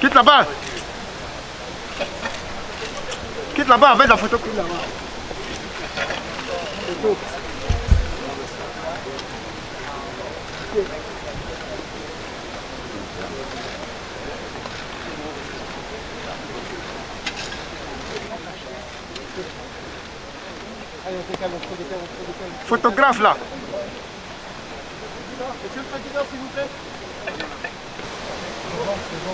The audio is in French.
Quitte là-bas. Quitte là-bas avec la photo prise là-bas. C'est tout. Photographe là. Monsieur le président, s'il vous plaît. C'est bon,